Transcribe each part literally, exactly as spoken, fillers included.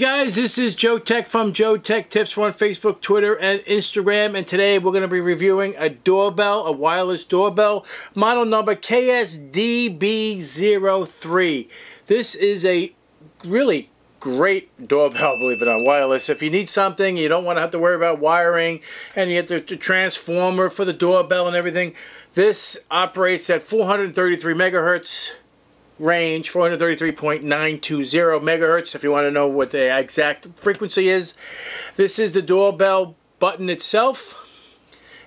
Hey guys, this is Joe Tech from JoeteckTips. We're on Facebook, Twitter, and Instagram, and today we're going to be reviewing a doorbell, a wireless doorbell, model number K S D B zero three. This is a really great doorbell, believe it or not, wireless. If you need something, you don't want to have to worry about wiring, and you get the, the transformer for the doorbell and everything. This operates at four hundred thirty-three megahertz. Range four hundred thirty-three point nine two zero megahertz if you want to know what the exact frequency is. This is the doorbell button itself,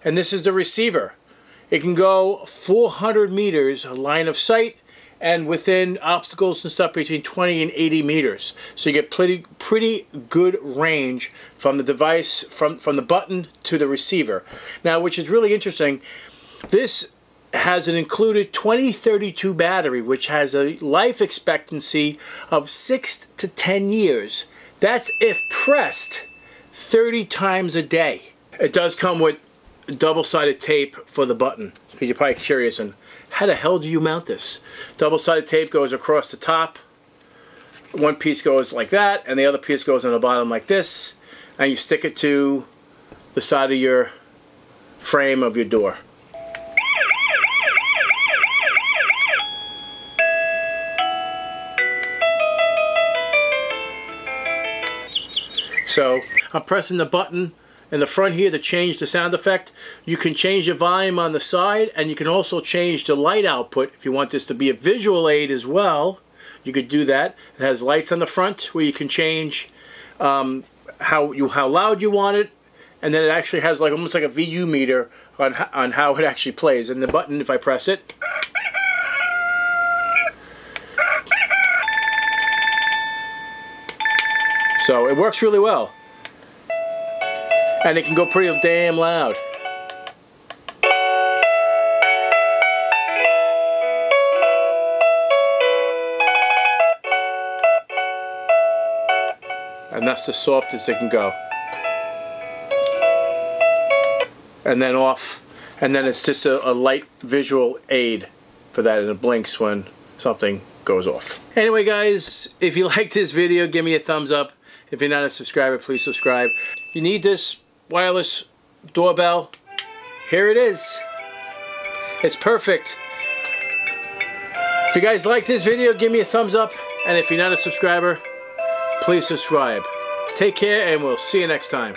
and this is the receiver. It can go four hundred meters line of sight and within obstacles and stuff between twenty and eighty meters, so you get pretty pretty good range from the device, from from the button to the receiver. Now, which is really interesting, this has an included twenty thirty-two battery, which has a life expectancy of six to ten years. That's if pressed thirty times a day. It does come with double-sided tape for the button. You're probably curious, and how the hell do you mount this? Double-sided tape goes across the top. One piece goes like that, and the other piece goes on the bottom like this, and you stick it to the side of your frame of your door. So I'm pressing the button in the front here to change the sound effect. You can change the volume on the side, and you can also change the light output if you want this to be a visual aid as well. You could do that. It has lights on the front where you can change um, how you how loud you want it, and then it actually has like almost like a V U meter on on how it actually plays. And the button, if I press it, so it works really well, and it can go pretty damn loud. And that's the softest it can go. And then off, and then it's just a, a light visual aid for that, and it blinks when something goes off. Anyway guys, if you liked this video, give me a thumbs up. If you're not a subscriber, please subscribe. If you need this wireless doorbell, here it is. It's perfect. If you guys like this video, give me a thumbs up. And if you're not a subscriber, please subscribe. Take care, and we'll see you next time.